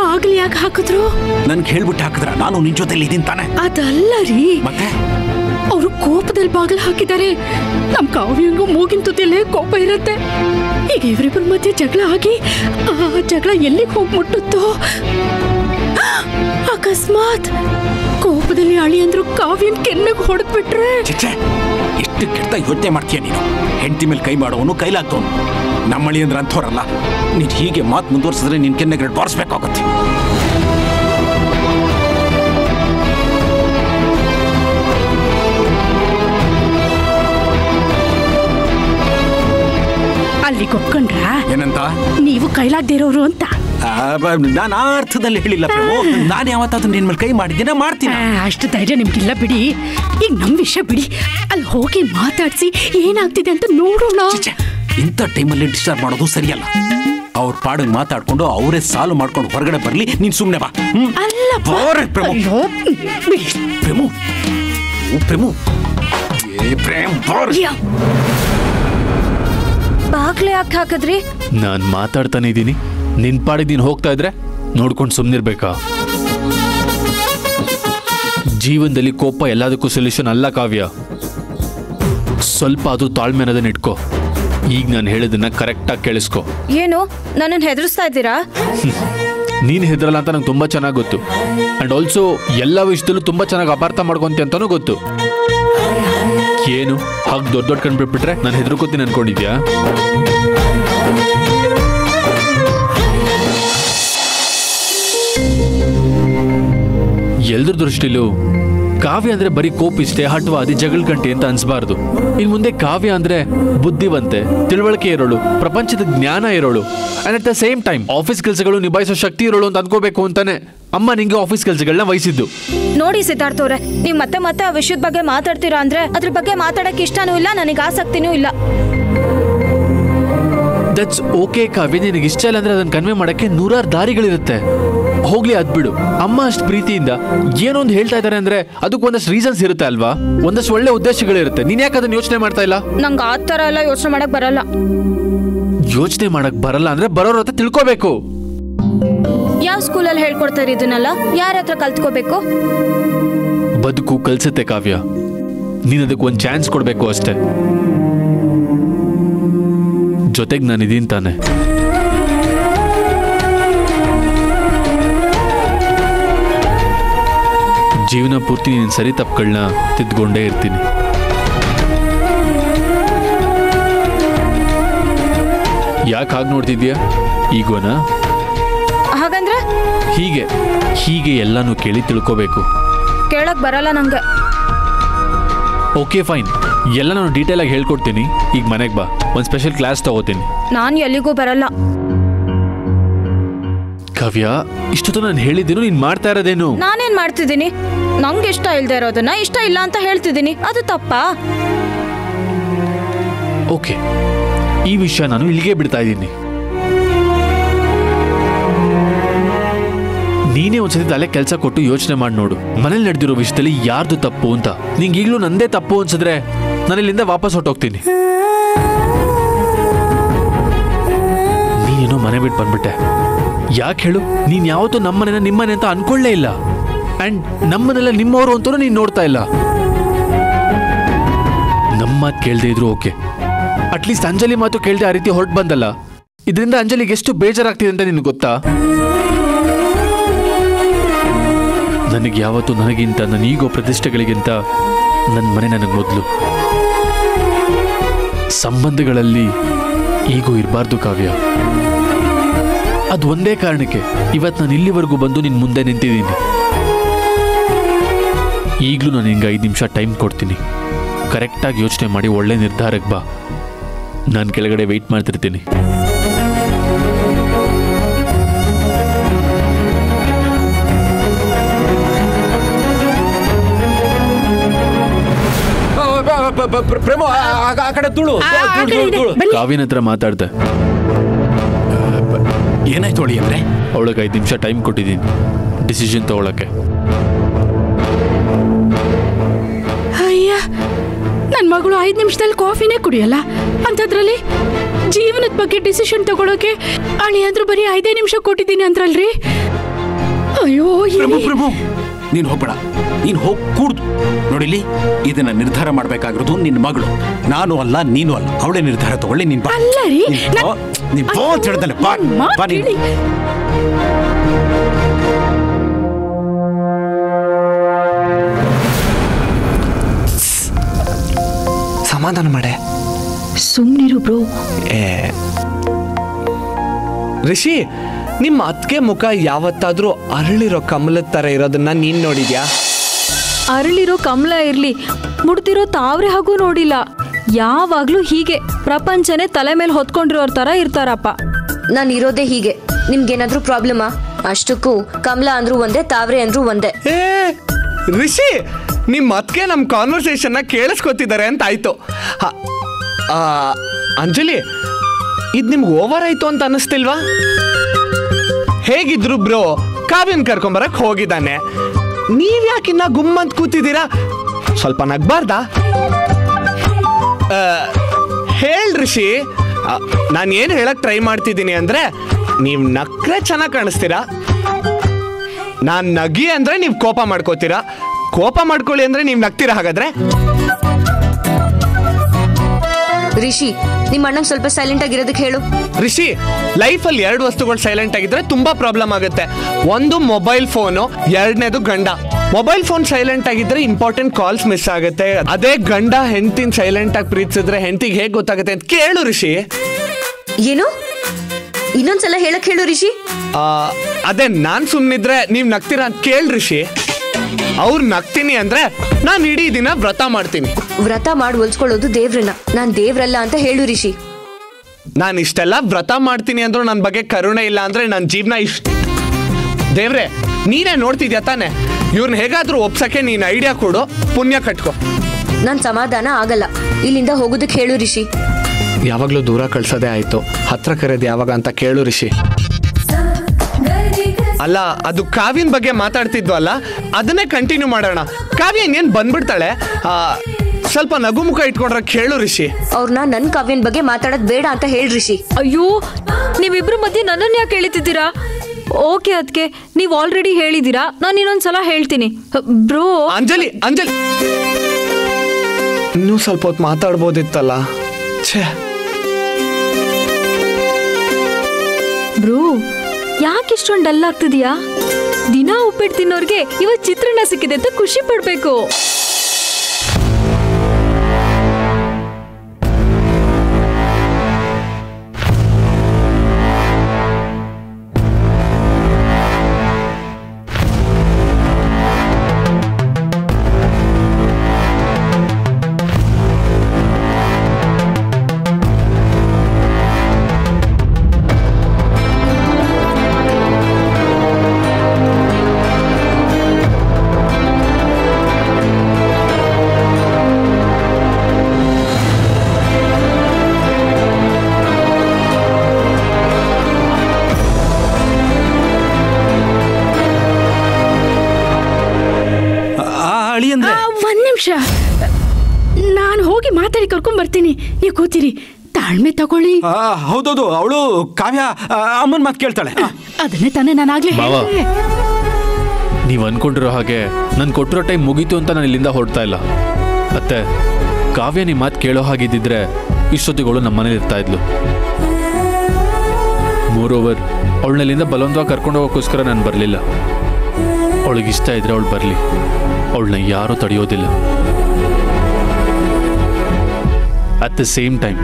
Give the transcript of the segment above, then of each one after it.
बागल याक हाकिद्रो none हेळबिट्टु हाकिद्र नानु निन जोतेल्ली इद्दीनि ताने अदल्ल री मत्ते अवरु कोपदल्लि बागल हाकिदारे नम्म काव्यंगू मूगिन तुतिले कोप इरुत्ते हीगे इवरिब्बर मध्य जगळ आगि आ जगळ एल्लिगे होगि मुट्टुत्तो अकस्मात् कोपदल्लि अळियंद्रु काव्यन केन्निगे होडेदु बिट्रे चिच्चे इष्टु केट्ट योचने माड्तीय नीनु हेंडति मेले कई माडोवनु कैलाग्दोवनु नम्म अळियंद्र अंतवरल्ल ನೀನು ಹೀಗೆ ಮಾತು ಮುಂದುವರಿಸಿದ್ರೆ ನಿನ್ನ ಕೆನ್ನೆಗೆ ಬಾರಿಸಬೇಕಾಗುತ್ತೆ. ಅಲ್ಲಿ ಒಪ್ಕೊಂಡ್ರಾ ಏನಂತ? ನೀವು ಕೈಲಾಗ್ದಿರೋರು ಅಂತ. ನಾನು ಆ ಅರ್ಥದಲ್ಲಿ ಹೇಳಿಲ್ಲ ಪ್ರಭು. ನಾನು ಯಾವತ್ತಾದ್ರೂ ನಿನ್ನ ಮೇಲೆ ಕೈ ಮಾಡಿದ್ದೀನಾ? ಮಾಡ್ತೀನಿ. ಅಷ್ಟು ಧೈರ್ಯ ನಿಮಗಿಲ್ಲ ಬಿಡಿ. ಈಗ ನಮ್ಮ ವಿಷಯ ಬಿಡಿ. ಅಲ್ಲಿ ಹೋಗಿ ಮಾತಾಡಿಸಿ ಏನಾಗ್ತಿದೆ ಅಂತ ನೋಡೋಣ. ಇಂಥ ಟೈಮಲ್ಲಿ ಡಿಸ್ಟರ್ಬ್ ಮಾಡೋದು ಸರಿಯಲ್ಲ. ಅವ್ರ ಪಾಡನ್ನು ಮಾತಾಡ್ಕೊಂಡು ಅವರೇ ಸಾಲು ಮಾಡ್ಕೊಂಡು ಹೊರಗಡೆ ಬರಲಿ. ನೀನು ಸುಮ್ಮನೆ ಬಾ. ಅಲ್ಲ ಪ್ರೇಮು ಪ್ರೇಮು ಬಾಗ್ಲೆ ಯಾಕೆ ಹಾಕಿದ್ರಿ? ನಾನು ಮಾತಾಡ್ತಾನೆ ಇದ್ದೀನಿ, ನಿನ್ನ ಪಾಡಿಗೆ ನೀನು ಹೋಗ್ತಾ ಇದ್ರೆ ನೋಡ್ಕೊಂಡು ಸುಮ್ಮನಿರ್ಬೇಕಾ? ಜೀವನದಲ್ಲಿ ಕೋಪ ಎಲ್ಲದಕ್ಕೂ ಸೊಲ್ಯೂಷನ್ ಅಲ್ಲ ಕಾವ್ಯ. ಸ್ವಲ್ಪ ಅದು ತಾಳ್ಮೆ ಅನ್ನೋದನ್ನ ಇಟ್ಕೋ. ಈಗ ನಾನು ಹೇಳಿದ್ದನ್ನ ಕರೆಕ್ಟಾಗಿ ಕೇಳಿಸ್ಕೊ. ಏನು ನನ್ನನ್ನು ಹೆದರಿಸ್ತಾ ಇದ್ದೀರಾ? ನೀನು ಹೆದರಲ್ಲ ಅಂತ ನಂಗೆ ತುಂಬ ಚೆನ್ನಾಗಿ ಗೊತ್ತು. ಆ್ಯಂಡ್ ಆಲ್ಸೋ ಎಲ್ಲ ವಿಷಯದಲ್ಲೂ ತುಂಬ ಚೆನ್ನಾಗಿ ಅಪಾರ್ಥ ಮಾಡ್ಕೊಂತೀಯ ಅಂತನೂ ಗೊತ್ತು. ಏನು ಹಾಗೆ ದೊಡ್ಡ ದೊಡ್ಡ ಕಂಡುಬಿಟ್ಬಿಟ್ರೆ ನಾನು ಹೆದರ್ಕೋತೀನಿ ಅಂದ್ಕೊಂಡಿದ್ಯಾ? ಎಲ್ಲರ ದೃಷ್ಟಿಲೂ ಕಾವ್ಯ ಅಂದ್ರೆ ಬರೀ ಕೋಪಿಷ್ಟೇ, ಹಠವಾದಿ, ಜಗಳಗಂಟೆ ಅಂತ ಅನ್ಸಬಾರ್ದು. ಇನ್ ಮುಂದೆ ಕಾವ್ಯ ಅಂದ್ರೆ ಬುದ್ಧಿವಂತೆ, ತಿಳುವಳಿಕೆ ಇರೋಳು, ಪ್ರಪಂಚದ ಜ್ಞಾನ ಇರೋಳು, and at the same time office ಕೆಲಸಗಳು ನಿಭಾಯಿಸೋ ಶಕ್ತಿ ಇರೋಳು ಅಂತ ಅನ್ಕೋಬೇಕು ಅಂತಾನೆ ಅಮ್ಮ ನಿಂಗೆ ಆಫೀಸ್ ಕೆಲಸಗಳನ್ನ ವಹಿಸಿದ್ದು. ನೋಡಿ ಸಿದ್ಧಾರ್ಥ ಅವ್ರೆ, ನೀವು ಮತ್ತೆ ಮತ್ತೆ ಆ ವಿಷಯದ ಬಗ್ಗೆ ಮಾತಾಡ್ತೀರಾ ಅಂದ್ರೆ ಅದ್ರ ಬಗ್ಗೆ ಮಾತಾಡಕ್ಕೆ ಇಷ್ಟನೂ ಇಲ್ಲ, ನನಗೆ ಆಸಕ್ತಿನೂ ಇಲ್ಲ. ದಟ್ಸ್ ಓಕೆ ಕಾವ್ಯ, ನಿನಗೆ ಇಷ್ಟ ಇಲ್ಲ ಅಂದ್ರೆ ಅದನ್ನ ಕನ್ವೆ ಮಾಡಕ್ಕೆ ನೂರಾರು ದಾರಿಗಳಿರುತ್ತೆ. ಹೋಗ್ಲಿ ಅದ್ ಬಿಡು. ಅಮ್ಮ ಅಷ್ಟು ಪ್ರೀತಿಯಿಂದ ಏನೊಂದು ಹೇಳ್ತಾ ಇದಾರೆ ಅಂದ್ರೆ ಅದಕ್ಕೆ ಒಂದಷ್ಟು ರೀಸನ್ಸ್ ಇರುತ್ತೆ ಅಲ್ವಾ, ಒಂದಷ್ಟು ಒಳ್ಳೆ ಉದ್ದೇಶಗಳಿರುತ್ತೆ. ನೀನ್ ಯಾಕೆ ಅದನ್ನ ಯೋಚನೆ ಮಾಡ್ತಾ ಇಲ್ಲ? ನಂಗೆ ಆ ತರ ಎಲ್ಲ ಯೋಚನೆ ಮಾಡಕ್ ಬರಲ್ಲ. ಯೋಚನೆ ಮಾಡಕ್ ಬರಲ್ಲ ಅಂದ್ರೆ ಬರೋರ ಹತ್ರ ತಿಳ್ಕೋಬೇಕು. ಯಾವ ಸ್ಕೂಲಲ್ಲಿ ಹೇಳ್ಕೊಡ್ತಾರೆ ಇದನ್ನೆಲ್ಲ? ಯಾರ ಹತ್ರ ಕಲ್ತ್ಕೋಬೇಕು? ಬದುಕು ಕಲ್ಸುತ್ತೆ ಕಾವ್ಯ, ನೀನ್ ಅದಕ್ಕೆ ಒಂದ್ ಚಾನ್ಸ್ ಕೊಡ್ಬೇಕು ಅಷ್ಟೇ. ಜೊತೆಗೆ ನಾನು ಇದೀನಿ ತಾನೆ. ಜೀವನ ಪೂರ್ತಿ ನೀನು ಸರಿ ತಪ್ಪುಗಳನ್ನ ತಿದ್ದುಕೊಂಡೇ ಇರ್ತೀನಿ. ಯಾಕೆ ಹಾಗೆ ನೋಡ್ತಿದ್ಯಾ? ಈಗೋನಾ? ಹಾಗಂದ್ರೆ ಹೀಗೆ ಹೀಗೆ ಎಲ್ಲಾನು ಕೇಳಿ ತಿಳ್ಕೋಬೇಕು. ಕೇಳಕ್ ಬರಲ್ಲ ನಂಗೆ. ಓಕೆ ಫೈನ್, ಎಲ್ಲ ನಾನು ಡೀಟೇಲ್ ಆಗಿ ಹೇಳ್ಕೊಡ್ತೀನಿ. ಈಗ ಮನೆಗೆ ಬಾ, ಒಂದು ಸ್ಪೆಷಲ್ ಕ್ಲಾಸ್ ತಗೋತೀನಿ. ನಾನು ಎಲ್ಲಿಗೂ ಬರಲ್ಲ. ಕಾವ್ಯ, ಇಷ್ಟೊತ್ತು ನಾನು ಹೇಳಿದ್ದೇನು, ನೀನು ಮಾಡ್ತಾ ಇರೋದೇನು? ನಾನೇನು ಮಾಡ್ತಿದ್ದೀನಿ? ನಂಗೆ ಇಷ್ಟ ಇಲ್ಲದೆ ಇರೋದನ್ನ ಇಷ್ಟ ಇಲ್ಲ ಅಂತ ಹೇಳ್ತಿದ್ದೀನಿ, ಅದು ತಪ್ಪಾ? ಓಕೆ, ಈ ವಿಷಯ ನಾನು ಇಲ್ಲಿಗೆ ಬಿಡ್ತಾ ಇದ್ದೀನಿ. ನೀನೇ ಒಂದ್ಸತಿ ತಲೆ ಕೆಲಸ ಕೊಟ್ಟು ಯೋಚನೆ ಮಾಡಿ ನೋಡು, ಮನೇಲಿ ನಡೆದಿರೋ ವಿಷಯದಲ್ಲಿ ಯಾರ್ದು ತಪ್ಪು ಅಂತ. ನಿಂಗೆ ಈಗಲೂ ನಂದೇ ತಪ್ಪು ಅನ್ಸಿದ್ರೆ ನಾನು ಇಲ್ಲಿಂದ ವಾಪಸ್ ಹೊಟ್ಟೋಗ್ತೀನಿ. ನೀನೇನೋ ಮನೆ ಬಿಟ್ಟು ಬಂದ್ಬಿಟ್ಟೆ, ಯಾಕೆ ಹೇಳು? ನೀನು ಯಾವತ್ತೂ ನಮ್ಮನೆನ ನಿಮ್ಮನೆ ಅಂತ ಅನ್ಕೊಳ್ಳೇ ಇಲ್ಲ, ಆ್ಯಂಡ್ ನಮ್ಮನೆಲ್ಲ ನಿಮ್ಮವರು ಅಂತಲೂ ನೀನು ನೋಡ್ತಾ ಇಲ್ಲ. ನಮ್ಮ ಮಾತು ಕೇಳದೆ ಇದ್ರು ಓಕೆ, ಅಟ್ಲೀಸ್ಟ್ ಅಂಜಲಿ ಮಾತು ಕೇಳದೆ ಆ ರೀತಿ ಹೊರಟು ಬಂದಲ್ಲ. ಇದರಿಂದ ಅಂಜಲಿಗೆ ಎಷ್ಟು ಬೇಜಾರಾಗ್ತಿದೆ ಅಂತ ನಿನಗೆ ಗೊತ್ತಾ? ನನಗೆ ಯಾವತ್ತೂ ನನಗಿಂತ, ನನ್ನ ಈಗೋ ಪ್ರತಿಷ್ಠೆಗಳಿಗಿಂತ ನನ್ನ ಮನೆ ನನಗೆ ಮೊದಲು. ಸಂಬಂಧಗಳಲ್ಲಿ ಈಗೋ ಇರಬಾರ್ದು ಕಾವ್ಯ. ಅದು ಒಂದೇ ಕಾರಣಕ್ಕೆ ಇವತ್ತು ನಾನು ಇಲ್ಲಿವರೆಗೂ ಬಂದು ನಿನ್ನ ಮುಂದೆ ನಿಂತಿದ್ದೀನಿ. ಈಗಲೂ ನಾನು ನಿಂಗೆ 5 ನಿಮಿಷ ಟೈಮ್ ಕೊಡ್ತೀನಿ. ಕರೆಕ್ಟಾಗಿ ಯೋಚನೆ ಮಾಡಿ ಒಳ್ಳೆ ನಿರ್ಧಾರಕ್ಕೆ ಬಾ. ನಾನು ಕೆಳಗಡೆ ವೆಯ್ಟ್ ಮಾಡ್ತಿರ್ತೀನಿ. ಕಾವ್ಯನ ಹತ್ರ ಮಾತಾಡ್ದೆ. ಏನಾಯ್ತು ಅಳಿ ಅಂದರೆ? ಅವಳಿಗೆ 5 ನಿಮಿಷ ಟೈಮ್ ಕೊಟ್ಟಿದ್ದೀನಿ ಡಿಸಿಷನ್ ತಗೊಳಕ್ಕೆ. ಅಯ್ಯ, ನನ್ನ मगळु 5 ನಿಮಿಷದಲ್ಲಿ ಕಾಫಿನೇ ಕುಡಿಯಲ್ಲ ಅಂತದ್ರಲ್ಲಿ ಜೀವನದ ಬಗ್ಗೆ ಡಿಸಿಷನ್ ತಗೊಳ್ಳೋಕೆ ಅಳಿಯಂದ್ರು ಬರಿ 5 ನಿಮಿಷ ಕೊಟ್ಟಿದ್ದೀನಿ ಅಂತರಲ್ರಿ ಅಯ್ಯೋ ಪ್ರಭು ಪ್ರಭು ನೀನು ಹೋಗಬೇಡ ನೀನು ಹೋಗಿ ಕೂರ್ದು ನೋಡಿಲಿ ಇದನ್ನ ನಿರ್ಧಾರ ಮಾಡಬೇಕಾಗಿರೋದು ನಿನ್ನ ಮಗಳು ನಾನು ಅಲ್ಲ ನೀನು ಅಲ್ಲ ಅವಳೇ ನಿರ್ಧಾರ ತಗೊಳ್ಳಿ ನೀನು ಬಾ ಅಲ್ಲ ರೀ ನೀನು ಬೋಟ್ ಹಿಡ್ದಲ್ಲ ಬಾ ಬಾ ನೀನು समाधान माडे सुम्निरु ब्रो ऋषि निम्म अत्ते मुख यावत्तादरू अरळिरो कमलद तर इरोदन्न नीनु नोडिद्या अरळिरो कमल इरली मुडुतिरो तावरे हागू नोडिल्ल यावागलू हीगे प्रपंचने तले मेले होत्कोंडिरोर तर इर्तारप्प नानु इरोदे हीगे निमगे एनादरू प्रॉब्लमा अष्टक्कू कमल अंद्रू ओंदे तावरे अंद्रू ओंदे ए ऋषि निम्म अत्ते नम्म कन्वर्सेशन केळिस्कोतिद्दारे अंत आयितु ಅಂಜಲಿ ಇದು ನಿಮಗೆ ಓವರ್ ಆಯ್ತು ಅಂತ ಅನಿಸ್ತಿಲ್ವಾ ಹೇಗಿದ್ರು ಬ್ರೋ ಕಾವ್ಯನ್ ಕರ್ಕೊಂಡು ಬರಕ್ಕೆ ಹೋಗಿದ್ದಾನೆ ನೀವು ಯಾಕೆ ಇನ್ನ ಗುಮ್ಮ ಅಂತ ಕೂತಿದ್ದೀರಾ ಸ್ವಲ್ಪ ನಗಬಾರ್ದಾ ಹೇಳಿ ಋಷಿ ನಾನು ಏನು ಹೇಳಕ್ಕೆ ಟ್ರೈ ಮಾಡ್ತಿದ್ದೀನಿ ಅಂದ್ರೆ ನೀವು ನಕ್ರೆ ಚೆನ್ನಾಗಿ ಕಾಣಿಸ್ತೀರಾ ನಾನು ನಗಿ ಅಂದ್ರೆ ನೀವು ಕೋಪ ಮಾಡ್ಕೋತೀರಾ ಕೋಪ ಮಾಡ್ಕೊಳ್ಳಿ ಅಂದ್ರೆ ನೀವು ನಗ್ತೀರಾ ಹಾಗಾದ್ರೆ ऋषि निम्म स्वल्प सैलेंट आगिरोदक्के हेळु ऋषि लाइफ अल्लि एरडु वस्तुगळु सैलेंट आगिद्रे तुम्बा प्रॉब्लम आगुत्ते ओंदु मोबाइल फोन एरडनेदु गंड मोबाइल फोन सैलेंट आगिद्रे इंपार्टेंट कॉल्स मिस आगुत्ते अदे गंड हेंडतिन सैलेंट आगि प्रीतिसिद्रे हेंडतिगे हेगे गोत्तागुत्ते अंत केळु ऋषि एनु इन्नोंद सल हेळक्के हेळु ऋषि अदे नानु सुम्मिद्रे नीवु नग्तीरा अंत केळु ऋषि ಅವ್ರು ನಗ್ತೀನಿ ಅಂದ್ರೆ ನಾನು ಇಡೀ ದಿನ ವ್ರತ ಮಾಡ್ತೀನಿ ವ್ರತ ಮಾಡಿ ಒಲ್ಸ್ಕೊಳ್ಳೋದು ದೇವ್ರನ್ನ ನಾನು ದೇವ್ರಲ್ಲ ಅಂತ ಹೇಳು ಋಷಿ ನಾನು ಇಷ್ಟೆಲ್ಲ ವ್ರತ ಮಾಡ್ತೀನಿ ಅಂದ್ರು ನನ್ನ ಬಗ್ಗೆ ಕರುಣೆ ಇಲ್ಲ ಅಂದ್ರೆ ನನ್ನ ಜೀವನ ಇಷ್ಟ ದೇವ್ರೆ ನೀನೇ ನೋಡ್ತಿದ್ಯಾ ತಾನೆ ಇವ್ರನ್ನ ಹೇಗಾದ್ರೂ ಒಪ್ಸಕ್ಕೆ ನೀನು ಐಡಿಯಾ ಕೊಡು ಪುಣ್ಯ ಕಟ್ಕೋ ನನ್ನ ಸಮಾಧಾನ ಆಗಲ್ಲ ಇಲ್ಲಿಂದ ಹೋಗೋದಕ್ಕೆ ಹೇಳು ಋಷಿ ಯಾವಾಗಲೂ ದೂರ ಕಳ್ಸೋದೇ ಆಯ್ತು ಹತ್ರ ಕರೆದು ಯಾವಾಗ ಅಂತ ಕೇಳು ಋಷಿ ಅಲ್ಲ ಅದು ಕಾವ್ಯನ ಬಗ್ಗೆ ಮಾತಾಡ್ತಿದ್ವಲ್ಲ ಅದನ್ನೇ ಕಂಟಿನ್ಯೂ ಮಾಡೋಣ ಕಾವ್ಯ ಏನು ಬಂದ್ಬಿಡ್ತಾಳೆ ಸ್ವಲ್ಪ ನಗು ಮುಖ ಇಟ್ಕೊಂಡ್ರೆ ಕೇಳು ಋಷಿ ಅವ್ರನ್ನ ನನ್ನ ಕಾವ್ಯನ ಬಗ್ಗೆ ಮಾತಾಡೋದು ಬೇಡ ಅಂತ ಹೇಳಿ ಋಷಿ ಅಯ್ಯೋ ನೀವಿಬ್ರು ಮಧ್ಯೆ ನನ್ನನ್ನು ಯಾಕೆ ಹೇಳಿತಿದ್ದೀರಾ ಓಕೆ ಅದಕ್ಕೆ ನೀವು ಆಲ್ರೆಡಿ ಹೇಳಿದ್ದೀರಾ ನಾನು ಇನ್ನೊಂದು ಸಲ ಹೇಳ್ತೀನಿ ಬ್ರೋ ಅಂಜಲಿ ಅಂಜಲಿ ಇನ್ನೂ ಸ್ವಲ್ಪ ಹೊತ್ತು ಮಾತಾಡಬಹುದಿತ್ತಲ್ಲ ಛೇ ಬ್ರೋ ಯಾಕೆ ಇಷ್ಟೊಂದು ಡಲ್ ಆಗ್ತಿದ್ಯಾ ದಿನ ಉಪ್ಪಿಟ್ಟು ತಿನ್ನೋರ್ಗೆ ಇವತ್ತು ಚಿತ್ರನ್ನ ಸಿಕ್ಕಿದೆ ಅಂತ ಖುಷಿ ಪಡಬೇಕು ಟೈಮ್ ಮುಗೀತು ಅಂತ ನಾನು ಇಲ್ಲಿಂದ ಹೊರಡ್ತಾ ಇಲ್ಲ ಮತ್ತೆ ಕಾವ್ಯ ನಿಮ್ಮ ಮಾತು ಕೇಳೋ ಹಾಗಿದ್ದಿದ್ರೆ ಇಷ್ಟೊತ್ತಿಗಳು ನಮ್ಮ ಮನೇಲಿ ಇರ್ತಾ ಇದ್ಲು ಮೋರ್ ಓವರ್ ಅವಳನ್ನಿಂದ ಬಲವಂತವಾಗಿ ಕರ್ಕೊಂಡು ಹೋಗೋಕ್ಕೋಸ್ಕರ ನಾನು ಬರಲಿಲ್ಲ ಅವಳಿಗೆ ಇಷ್ಟ ಇದ್ರೆ ಅವಳು ಬರಲಿ ಅವಳನ್ನ ಯಾರೂ ತಡೆಯೋದಿಲ್ಲ ಅಟ್ ದ ಸೇಮ್ ಟೈಮ್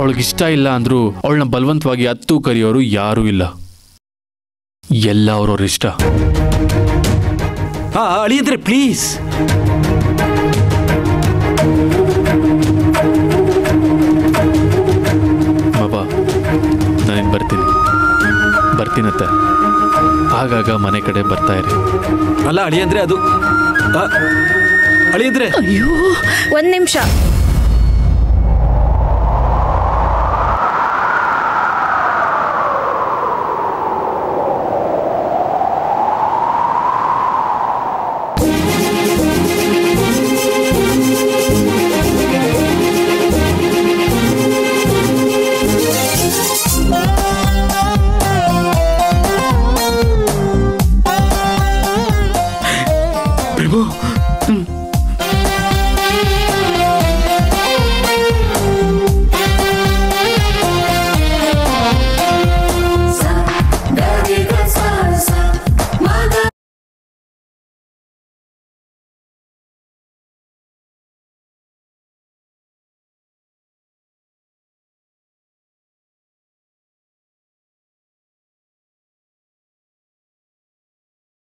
ಅವಳಿಗಿಷ್ಟ ಇಲ್ಲ ಅಂದರೂ ಅವಳನ್ನ ಬಲವಂತವಾಗಿ ಅತ್ತು ಕರೆಯೋರು ಯಾರೂ ಇಲ್ಲ ಎಲ್ಲ ಅವರವ್ರ ಇಷ್ಟ ಅಳಿಯಂದ್ರೆ ಪ್ಲೀಸ್ ಬಾಬಾ ನಾನೇನು ಬರ್ತೀನತ್ತೆ ಆಗಾಗ ಮನೆ ಕಡೆ ಬರ್ತಾ ಇರಿ ಅಲ್ಲ ಅಳಿಯಂದ್ರೆ ಅದು ಅಳಿಯಂದ್ರೆ ಅಯ್ಯೋ ಒಂದು ನಿಮಿಷ